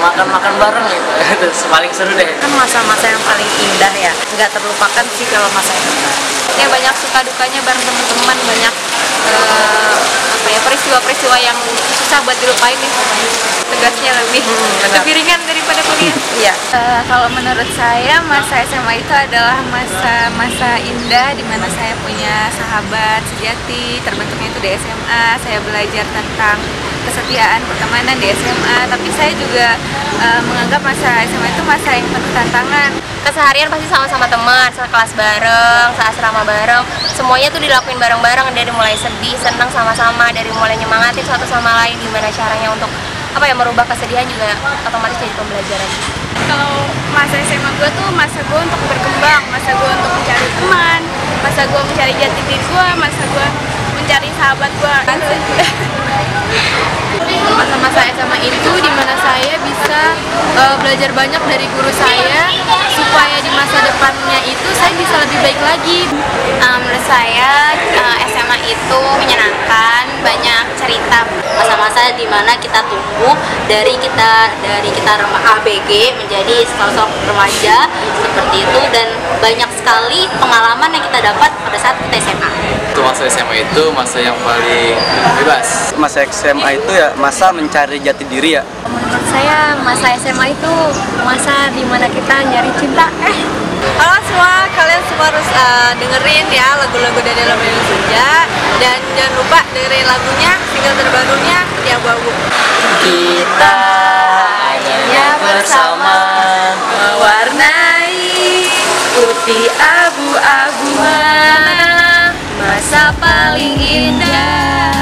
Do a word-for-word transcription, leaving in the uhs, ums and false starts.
makan-makan bareng gitu. Itu paling seru deh. Kan masa-masa yang paling indah ya, nggak terlupakan sih kalau masa itu. Ya banyak suka dukanya bareng teman-teman, banyak uh, apa ya peristiwa-peristiwa yang susah buat dilupain nih. Tugasnya lebih hmm, lebih ringan daripada kuliah. Iya. Uh, kalau menurut saya masa S M A itu adalah masa-masa indah di mana saya punya sahabat sejati. Terbentuknya itu di S M A. Saya belajar tentang kesetiaan pertemanan di S M A, tapi saya juga uh, menganggap masa S M A itu masa yang penuh tantangan. Keseharian pasti sama-sama teman, sekelas bareng, seasrama bareng, semuanya tuh dilakuin bareng-bareng, dari mulai sedih, senang sama-sama, dari mulai nyemangatin satu sama lain, gimana caranya untuk apa ya merubah kesedihan juga otomatis jadi pembelajaran. Kalau masa S M A gue tuh masa gue untuk berkembang, masa gue untuk mencari teman, masa gue mencari jati diri gue, masa gue mencari sahabat gue. Masa-masa S M A itu dimana saya bisa uh, belajar banyak dari guru saya supaya di masa depannya itu saya bisa lebih baik lagi. Um, menurut saya uh, S M A itu menyenangkan, banyak cerita. Masa-masa dimana kita tumbuh dari kita dari kita A B G menjadi sosok remaja seperti itu, dan banyak sekali pengalaman yang kita dapat pada saat kita S M A. Itu masa S M A itu masa yang paling bebas. Masa S M A itu ya masa mencari jati diri ya. Menurut saya masa S M A itu masa dimana kita nyari cinta. Eh. Halo semua, kalian semua harus uh, dengerin ya lagu-lagu dari Lembayung Senja, dan jangan lupa dengerin lagunya, single terbarunya Putih Abu Abu. Kita hanya bersama mewarnai putih abu-abu masa paling indah.